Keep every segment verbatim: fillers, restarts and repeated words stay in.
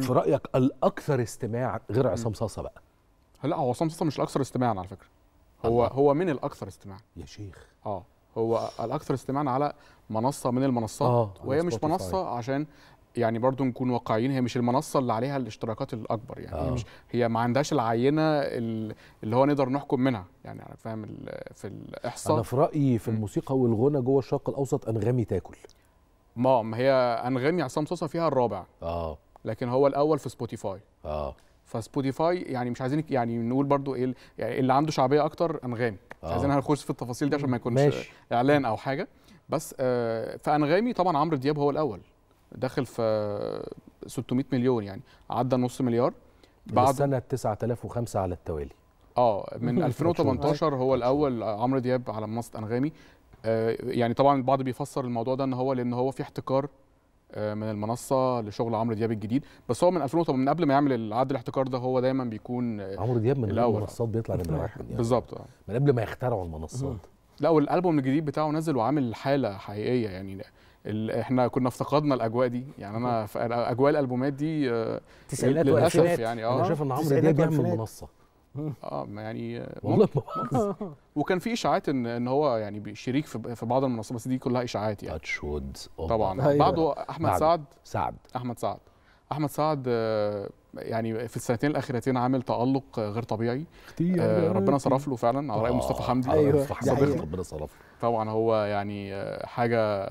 في رايك الاكثر استماعا غير عصام صاصا بقى؟ لا، هو عصام صاصا مش الاكثر استماعا على فكره، هو الله. هو من الاكثر استماعا يا شيخ. اه هو الاكثر استماعا على منصه من المنصات، آه وهي مش منصه، عشان يعني برضو نكون واقعيين، هي مش المنصه اللي عليها الاشتراكات الاكبر يعني. آه. هي مش هي ما عندهاش العينه اللي هو نقدر نحكم منها يعني، انا فاهم في الاحصاء. انا في رايي في الموسيقى والغنى جوه الشرق الاوسط انغامي تاكل. ما ما هي انغامي عصام صاصا فيها الرابع، اه لكن هو الاول في سبوتيفاي. اه فسبوتيفاي يعني مش عايزين يعني نقول برضو ايه يعني اللي عنده شعبيه اكتر انغامي، مش عايزين هنخش في التفاصيل دي عشان ما يكونش ماشي. اعلان او حاجه، بس آه فانغامي طبعا عمرو دياب هو الاول، داخل في ستمائة مليون يعني، عدى نص مليار بعد سنه تسعة آلاف وخمسة على التوالي. اه من ألفين وتمنتاشر هو الاول عمرو دياب على منصه انغامي. آه يعني طبعا البعض بيفسر الموضوع ده ان هو لان هو في احتكار آه من المنصه لشغل عمرو دياب الجديد، بس هو من ألفين وتمنتاشر من قبل ما يعمل العد الاحتكار ده هو دايما بيكون آه عمرو دياب من الاول المنصات بيطلع نمره واحد يعني. بالظبط، اه من قبل ما يخترعوا المنصات. لا، والالبوم الجديد بتاعه نزل وعامل حاله حقيقيه يعني، احنا كنا افتقدنا الاجواء دي يعني. انا اجواء الالبومات دي تسعينات للاسف يعني. اه انا شايف ان عمرو دياب بيعمل منصه اه يعني والله. وكان في اشاعات ان ان هو يعني شريك في بعض المنصات، بس دي كلها اشاعات يعني. طبعا بعده احمد سعد سعد احمد سعد احمد سعد يعني في السنتين الاخيرتين عامل تالق غير طبيعي. آه ربنا صرف له فعلا على راي مصطفى حمدي. ايوه ربنا صرف له طبعا، هو يعني حاجه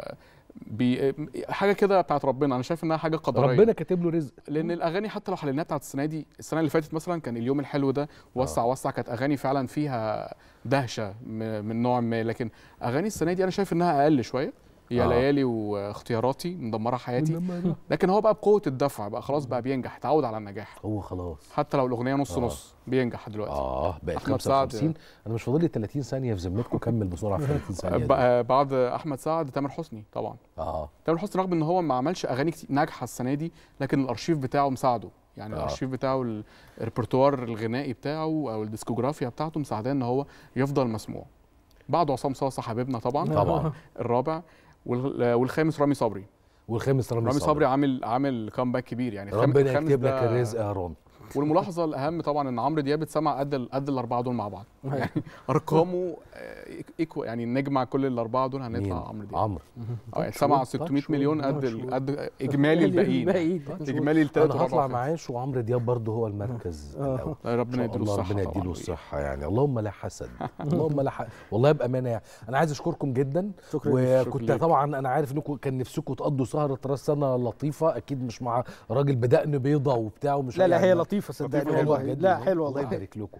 بي... حاجه كده بتاعت ربنا، انا شايف انها حاجه قدريه، ربنا كاتب له رزق. لان الاغاني حتى لو حللناها بتاعت السنه دي، السنه اللي فاتت مثلا كان اليوم الحلو ده وسع. أوه. وسع كانت اغاني فعلا فيها دهشه من نوع ما، لكن اغاني السنه دي انا شايف انها اقل شويه. يا ليالي واختياراتي مدمره حياتي، لكن هو بقى بقوه الدفع بقى، خلاص بقى بينجح، اتعود على النجاح هو خلاص، حتى لو الاغنيه نص أوه. نص بينجح دلوقتي. اه بقت خمسة وخمسين. انا مش فاضل لي ثلاثين ثانيه في ذمتكم، كمل بسرعه في ثلاثين ثانيه. بعد احمد سعد تامر حسني طبعا. اه تامر حسني رغم ان هو ما عملش اغاني كتير ناجحه السنه دي، لكن الارشيف بتاعه مساعده يعني. أوه. الارشيف بتاعه، الريبرتوار الغنائي بتاعه او الديسكوغرافيا بتاعته مساعداه ان هو يفضل مسموع. بعده عصام صاصا حبيبنا طبعا طبعا الرابع، والخامس رامي صابري. والخامس رامي, رامي صابري, صابري عامل عامل كامباك كبير يعني. ربنا يكتب لك الرزق يا رامي. والملاحظه الاهم طبعا ان عمرو دياب اتسمع قد قد الاربعه دول مع بعض يعني. ارقامه ايكو يعني، نجمع كل الاربعه دول هنطلع عمرو دياب. عمرو اه اتسمع ستمائة مليون قد قد اجمالي الباقيين. اجمالي الثلاث اربعه. انا هطلع معاش، وعمرو دياب برضه هو المركز الاول. ربنا يديله الصحه، ربنا يديله الصحه يعني. اللهم لا حسد، اللهم لا حسد والله بامانه يعني. انا عايز اشكركم جدا، وكنت طبعا انا عارف انكم كان نفسكم تقضوا سهره راس سنه لطيفه، اكيد مش مع راجل بدقن بيضه وبتاع ومش. لا لا هي لطيفه صدقني والله، لا حلوه والله، يبارك لكم.